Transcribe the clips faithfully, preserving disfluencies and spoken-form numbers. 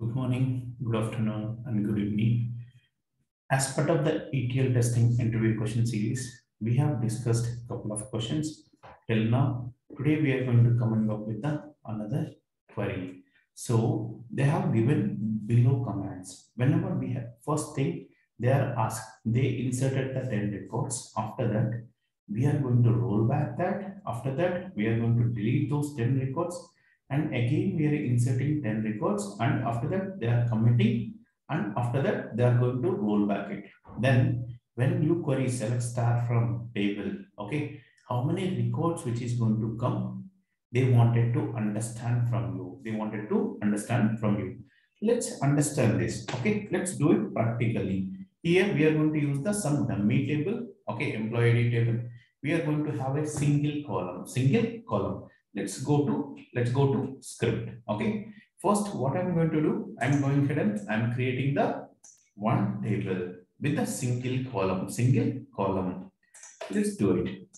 Good morning, good afternoon, and good evening. As part of the E T L testing interview question series, we have discussed a couple of questions till now. Today we are going to come and up with the another query. So they have given below commands. Whenever we have first thing, they are asked, they inserted the ten records. After that, we are going to roll back that. After that, we are going to delete those ten records. And again, we are inserting ten records, and after that, they are committing, and after that, they are going to roll back it. Then, when you query select star from table, okay, how many records which is going to come, they wanted to understand from you. They wanted to understand from you. Let's understand this, okay? Let's do it practically. Here, we are going to use the some dummy table, okay, employee table. We are going to have a single column, single column. Let's go to, let's go to script. Okay. First, what I'm going to do, I'm going ahead and I'm creating the one table with a single column, single column. Let's do it.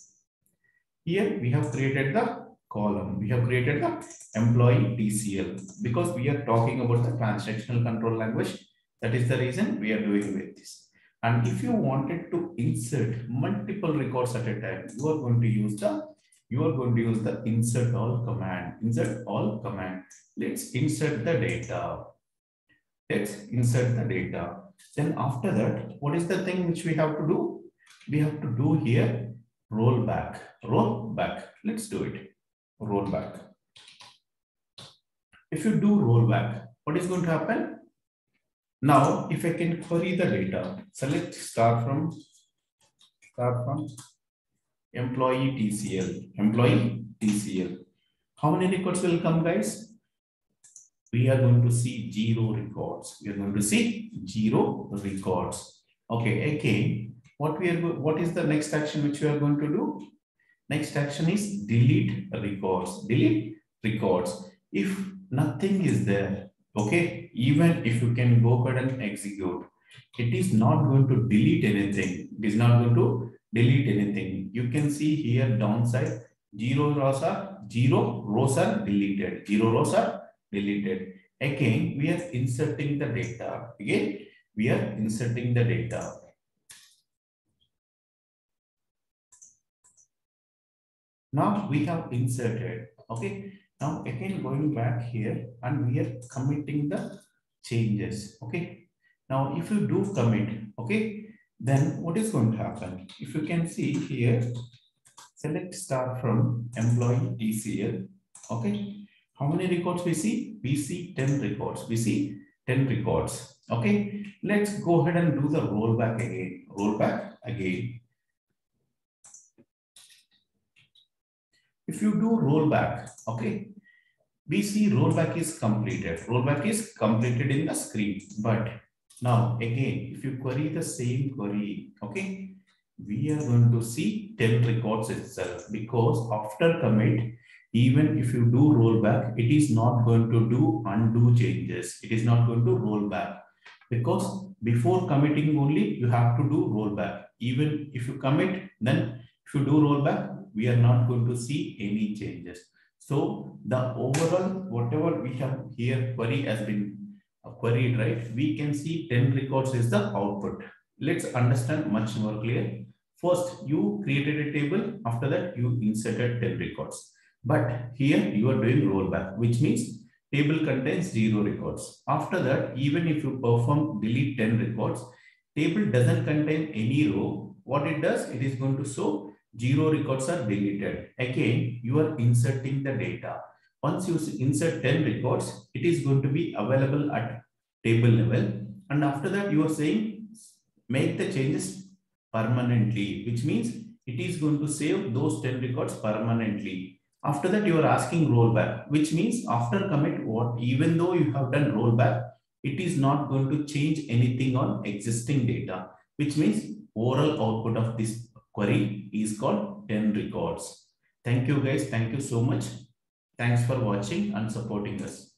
Here we have created the column. We have created the employee T C L because we are talking about the transactional control language. That is the reason we are doing with this. And if you wanted to insert multiple records at a time, you are going to use the You are going to use the insert all command. Insert all command. Let's insert the data. Let's insert the data. Then after that, what is the thing which we have to do? We have to do here, roll back, roll back. Let's do it, roll back. If you do roll back, what is going to happen? Now, if I can query the data, select star from, star from, employee T C L, employee T C L. How many records will come, guys? We are going to see zero records. We are going to see zero records. Okay, again, what we are what is the next action which we are going to do? Next action is delete records. Delete records. If nothing is there, okay, even if you can go ahead and execute, it is not going to delete anything. It is not going to delete anything. You can see here downside, zero rows are, zero rows are deleted. Zero rows are deleted. Again, we are inserting the data. Again, we are inserting the data. Now we have inserted, okay. Now again, going back here and we are committing the changes, okay. Now, if you do commit, okay, then what is going to happen? If you can see here, select start from employee T C L, okay? How many records we see? We see ten records, we see ten records, okay? Let's go ahead and do the rollback again, rollback again. If you do rollback, okay? We see rollback is completed, rollback is completed in the screen, but now, again, if you query the same query, okay, we are going to see ten records itself because after commit, even if you do rollback, it is not going to do undo changes. It is not going to roll back because before committing only, you have to do rollback. Even if you commit, then if you do rollback, we are not going to see any changes. So the overall, whatever we have here, query has been queried, right? We can see ten records is the output. Let's understand much more clear. First, you created a table. After that, you inserted ten records. But here you are doing rollback, which means table contains zero records. After that, even if you perform delete ten records, table doesn't contain any row. What it does, it is going to show zero records are deleted. Again, you are inserting the data. Once you insert ten records, it is going to be available at table level. And after that, you are saying, make the changes permanently, which means it is going to save those ten records permanently. After that, you are asking rollback, which means after commit, what even though you have done rollback, it is not going to change anything on existing data, which means overall output of this query is called ten records. Thank you guys. Thank you so much. Thanks for watching and supporting us.